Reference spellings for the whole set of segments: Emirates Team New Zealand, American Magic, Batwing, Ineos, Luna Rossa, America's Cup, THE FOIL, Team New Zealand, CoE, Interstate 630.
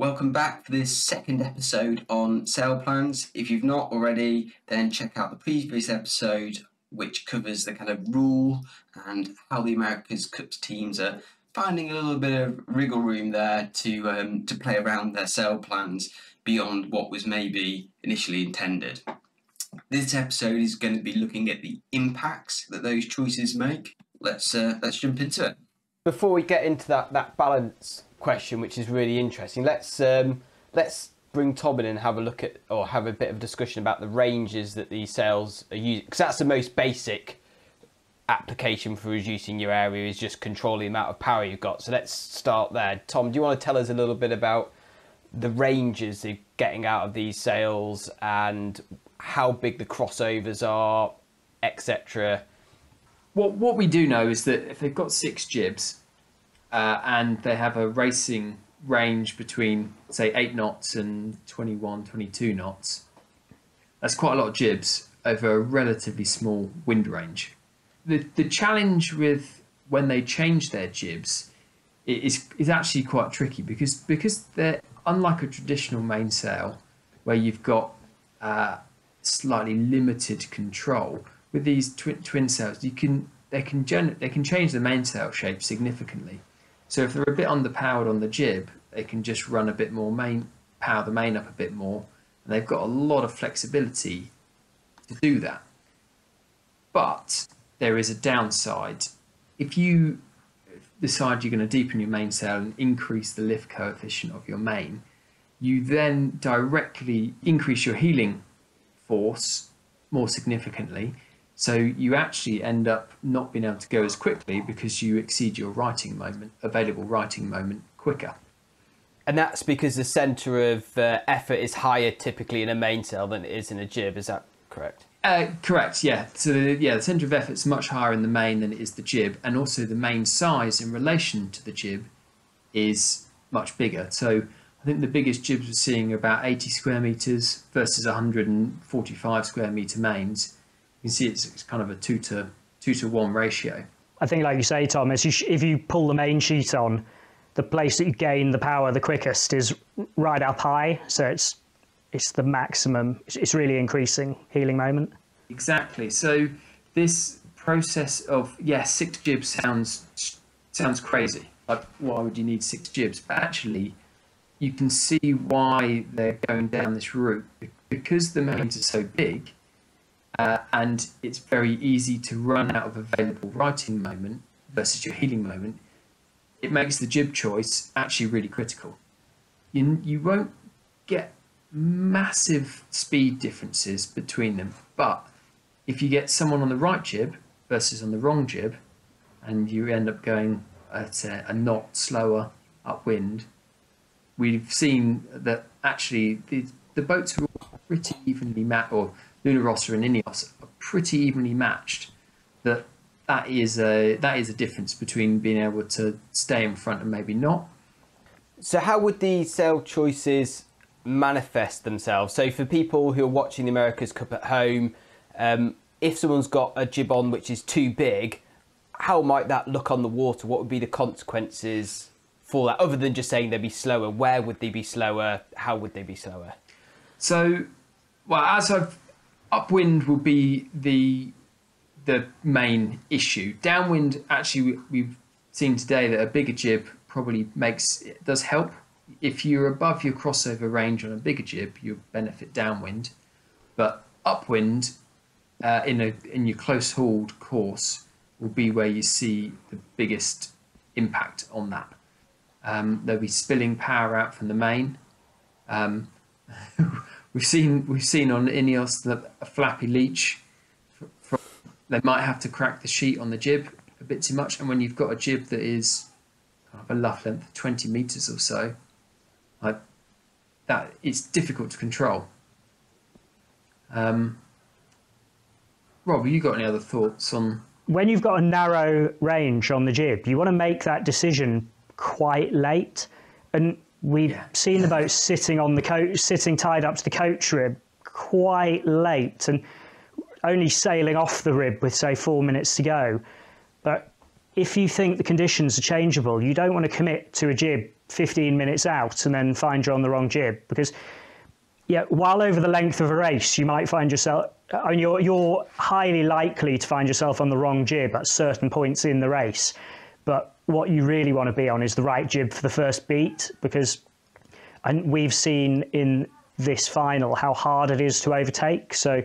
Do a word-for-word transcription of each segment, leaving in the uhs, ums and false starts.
Welcome back for this second episode on sale plans. If you've not already, then check out the previous episode, which covers the kind of rule and how the America's Cup teams are finding a little bit of wriggle room there to um, to play around their sale plans beyond what was maybe initially intended. This episode is going to be looking at the impacts that those choices make. Let's uh, let's jump into it. Before we get into that that balance question, which is really interesting, let's um let's bring Tom in and have a look at, or have a bit of discussion about the ranges that these sales are using, because that's the most basic application for reducing your area, is just controlling the amount of power you've got. So let's start there. Tom, do you want to tell us a little bit about the ranges they're getting out of these sales and how big the crossovers are, etc.? What what we do know is that if they've got six jibs Uh, and they have a racing range between, say, eight knots and twenty-one, twenty-two knots. That's quite a lot of jibs over a relatively small wind range. The, the challenge with when they change their jibs is, is actually quite tricky because, because they're unlike a traditional mainsail where you've got uh, slightly limited control. With these twi twin sails, you can, they, can they can change the mainsail shape significantly. So if they're a bit underpowered on the jib, they can just run a bit more main, power the main up a bit more, and they've got a lot of flexibility to do that. But there is a downside. If you decide you're going to deepen your mainsail and increase the lift coefficient of your main, you then directly increase your heeling force more significantly. So you actually end up not being able to go as quickly because you exceed your righting moment, available righting moment, quicker. And that's because the centre of uh, effort is higher typically in a mainsail than it is in a jib. Is that correct? Uh, correct, yeah. So yeah, the centre of effort is much higher in the main than it is the jib, and also the main size in relation to the jib is much bigger. So I think the biggest jibs we're seeing are about eighty square metres versus one hundred forty-five square metre mains. You can see it's, it's kind of a two to two to one ratio. I think, like you say, Tom, is you sh if you pull the main sheet on, the place that you gain the power the quickest is right up high. So it's it's the maximum. It's, it's really increasing heeling moment. Exactly. So this process of yeah, six jibs sounds sounds crazy. Like, why would you need six jibs? But actually, you can see why they're going down this route, because the mains are so big. Uh, and it's very easy to run out of available righting moment versus your heeling moment. It makes the jib choice actually really critical. You, you won't get massive speed differences between them, but if you get someone on the right jib versus on the wrong jib, and you end up going at a, a knot slower upwind, we've seen that actually the, the boats are pretty evenly mapped, or Luna Rossa and Ineos are pretty evenly matched. That that is a that is a difference between being able to stay in front and maybe not. So how would the sail choices manifest themselves? So for people who are watching the America's Cup at home, um, if someone's got a jib on which is too big, how might that look on the water? What would be the consequences for that, other than just saying they'd be slower? Where would they be slower? How would they be slower? So, well, as I've upwind will be the the main issue. Downwind, actually, we've seen today that a bigger jib probably makes it does help. If you're above your crossover range on a bigger jib, you'll benefit downwind. But upwind, uh, in a in your close hauled course, will be where you see the biggest impact on that. Um, there'll be spilling power out from the main. Um, We've seen we've seen on Ineos that a flappy leech, from, they might have to crack the sheet on the jib a bit too much, and when you've got a jib that is kind of a luff length of twenty meters or so, like that, it's difficult to control. Um, Rob, have you got any other thoughts on? When you've got a narrow range on the jib, you want to make that decision quite late, and we've yeah. seen the boat sitting on the coach, sitting tied up to the coach rib quite late and only sailing off the rib with, say, four minutes to go. But if you think the conditions are changeable, you don't want to commit to a jib fifteen minutes out and then find you're on the wrong jib, because yeah, while over the length of a race, you might find yourself, I mean, you're, you're highly likely to find yourself on the wrong jib at certain points in the race. But what you really want to be on is the right jib for the first beat, because and we've seen in this final how hard it is to overtake. So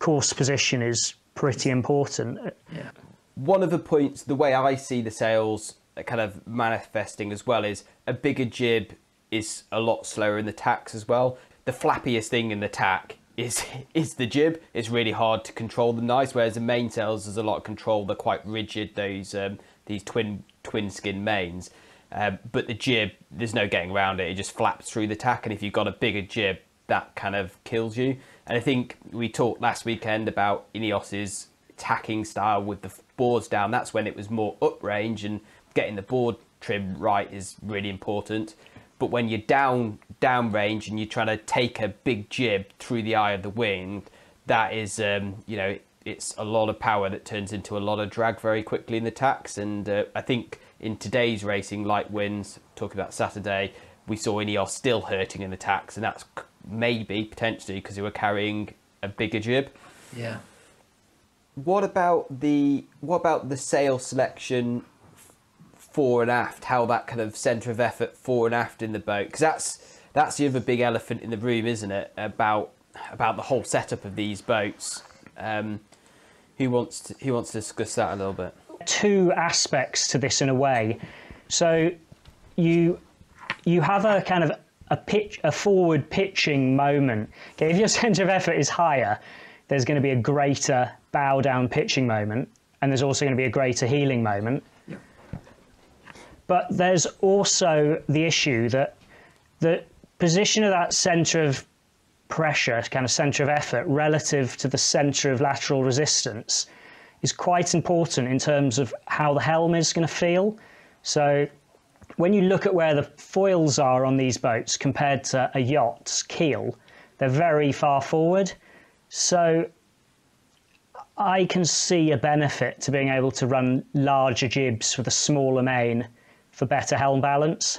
course position is pretty important. Yeah. One of the points, the way I see the sails kind of manifesting as well, is a bigger jib is a lot slower in the tacks as well. The flappiest thing in the tack is is the jib. It's really hard to control them nice, whereas the mainsails, there's a lot of control. They're quite rigid, those um, these twin twin skin mains. Um, but the jib, there's no getting around it. It just flaps through the tack, and if you've got a bigger jib, that kind of kills you. And I think we talked last weekend about Ineos's tacking style with the boards down. That's when it was more uprange, and getting the board trim right is really important. But when you're down downrange and you're trying to take a big jib through the eye of the wind, that is, um, you know, it's a lot of power that turns into a lot of drag very quickly in the tacks. And uh, I think in today's racing, light winds, talking about Saturday, we saw Ineos still hurting in the tacks, and that's maybe potentially because they were carrying a bigger jib. Yeah. What about the what about the sail selection? Fore and aft, how that kind of centre of effort fore and aft in the boat, because that's that's the other big elephant in the room, isn't it, about about the whole setup of these boats. Um, who wants to, who wants to discuss that a little bit? Two aspects to this in a way. So you you have a kind of a pitch a forward pitching moment. Okay, if your centre of effort is higher, there's going to be a greater bow down pitching moment, and there's also going to be a greater heeling moment. But there's also the issue that the position of that centre of pressure, kind of centre of effort, relative to the centre of lateral resistance is quite important in terms of how the helm is going to feel. So when you look at where the foils are on these boats compared to a yacht's keel, they're very far forward. So I can see a benefit to being able to run larger jibs with a smaller main for better helm balance.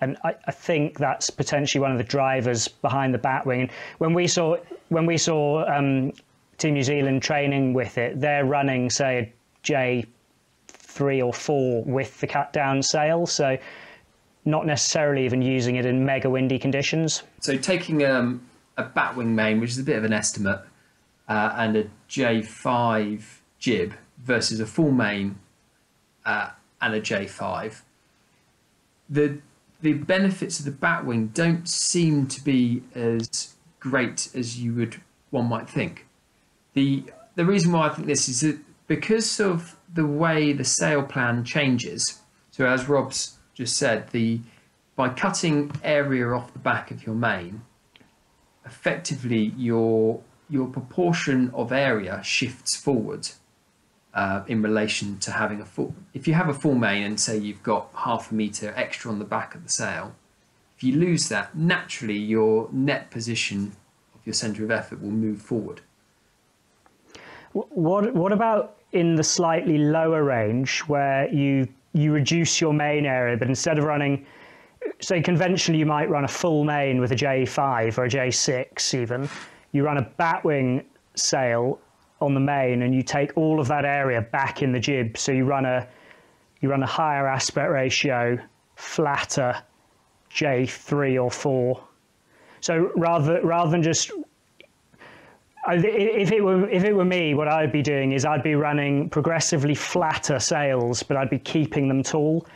And I, I think that's potentially one of the drivers behind the batwing. And when we saw when we saw um, Team New Zealand training with it, they're running, say, a J three or four with the cut down sail, so not necessarily even using it in mega windy conditions. So taking um, a batwing main, which is a bit of an estimate, uh, and a J five jib versus a full main uh, and a J five, the the benefits of the batwing don't seem to be as great as you would one might think. The the reason why I think this is that because of the way the sail plan changes. So as Rob's just said, the by cutting area off the back of your main, effectively your your proportion of area shifts forward. Uh, in relation to having a full, if you have a full main and say you've got half a metre extra on the back of the sail, if you lose that, naturally your net position of your centre of effort will move forward. What, what about in the slightly lower range where you, you reduce your main area, but instead of running, say conventionally you might run a full main with a J five or a J six even, you run a batwing sail on the main and you take all of that area back in the jib, so you run a you run a higher aspect ratio, flatter J three or four. So rather rather than just, if it were if it were me, what I'd be doing is I'd be running progressively flatter sails, but I'd be keeping them tall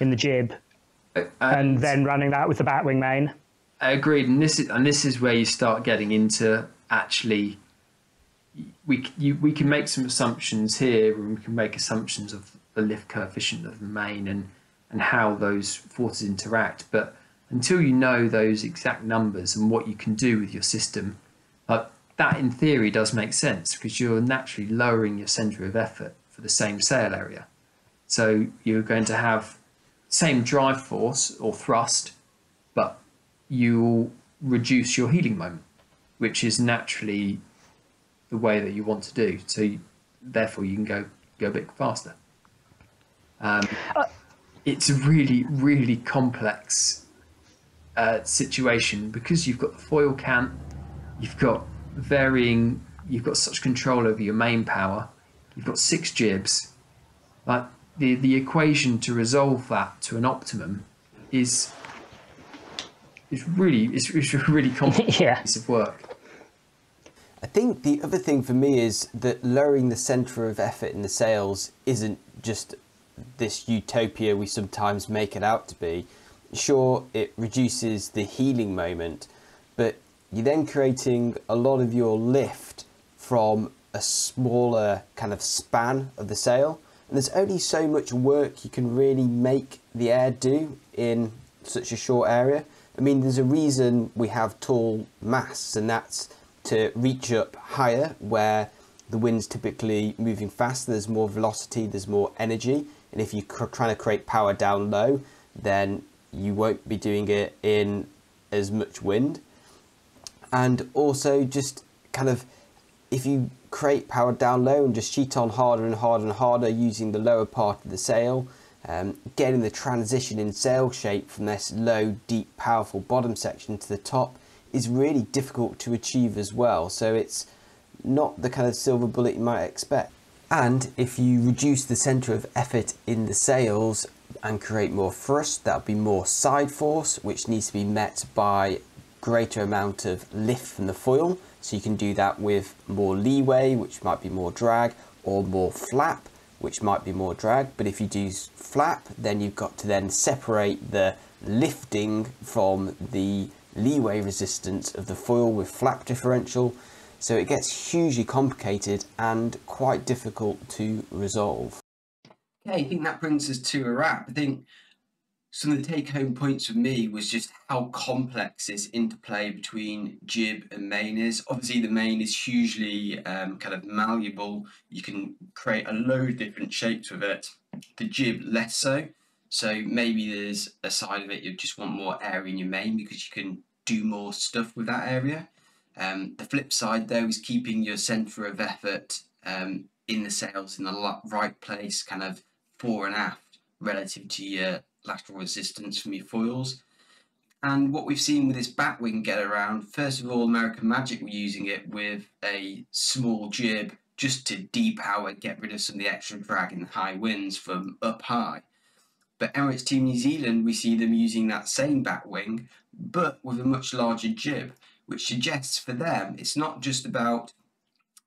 in the jib uh, and, and then running that with the batwing main. Agreed, and this is and this is where you start getting into actually. We, you, we can make some assumptions here, and we can make assumptions of the lift coefficient of the main and, and how those forces interact. But until you know those exact numbers and what you can do with your system, like that in theory does make sense, because you're naturally lowering your centre of effort for the same sail area. So you're going to have same drive force or thrust, but you'll reduce your heeling moment, which is naturally the way that you want to do, so you, therefore you can go go a bit faster. Um, it's a really, really complex uh, situation because you've got the foil camp, you've got varying, you've got such control over your main power, you've got six jibs. Like the, the equation to resolve that to an optimum is is really it's, it's a really complex yeah. piece of work. I think the other thing for me is that lowering the centre of effort in the sails isn't just this utopia we sometimes make it out to be. Sure, it reduces the healing moment, but you're then creating a lot of your lift from a smaller kind of span of the sail. And there's only so much work you can really make the air do in such a short area. I mean, there's a reason we have tall masts, and that's to reach up higher where the wind's typically moving faster, there's more velocity, there's more energy. And if you're trying to create power down low, then you won't be doing it in as much wind. And also just kind of, if you create power down low and just sheet on harder and harder and harder using the lower part of the sail, um, getting the transition in sail shape from this low, deep, powerful bottom section to the top is really difficult to achieve as well. So it's not the kind of silver bullet you might expect. And if you reduce the centre of effort in the sails and create more thrust, that'll be more side force, which needs to be met by greater amount of lift from the foil. So you can do that with more leeway, which might be more drag, or more flap, which might be more drag. But if you do flap, then you've got to then separate the lifting from the leeway resistance of the foil with flap differential. So it gets hugely complicated and quite difficult to resolve. Okay, I think that brings us to a wrap. I think some of the take-home points for me was just how complex this interplay between jib and main is. Obviously, the main is hugely um, kind of malleable. You can create a load of different shapes with it. The jib, less so. So maybe there's a side of it you just want more area in your main because you can do more stuff with that area. Um, the flip side, though, is keeping your centre of effort um, in the sails in the right place, kind of fore and aft, relative to your lateral resistance from your foils. And what we've seen with this back wing get around, first of all, American Magic were using it with a small jib just to depower, get rid of some of the extra drag in the high winds from up high. But Emirates Team New Zealand, we see them using that same back wing, but with a much larger jib, which suggests for them, it's not just about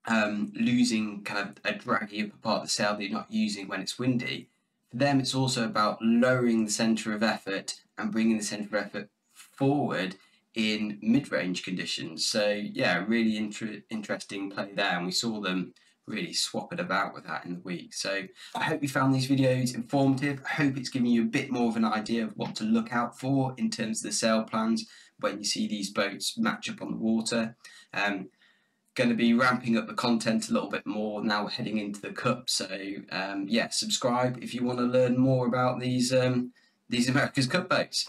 um, losing kind of a draggy upper part of the sail that you're not using when it's windy. Them, it's also about lowering the centre of effort and bringing the centre of effort forward in mid-range conditions. So yeah, really inter interesting play there, and we saw them really swap it about with that in the week. So I hope you found these videos informative. I hope it's giving you a bit more of an idea of what to look out for in terms of the sail plans when you see these boats match up on the water. Um, going to be ramping up the content a little bit more now we're heading into the cup, so um yeah, subscribe if you want to learn more about these um these America's Cup boats.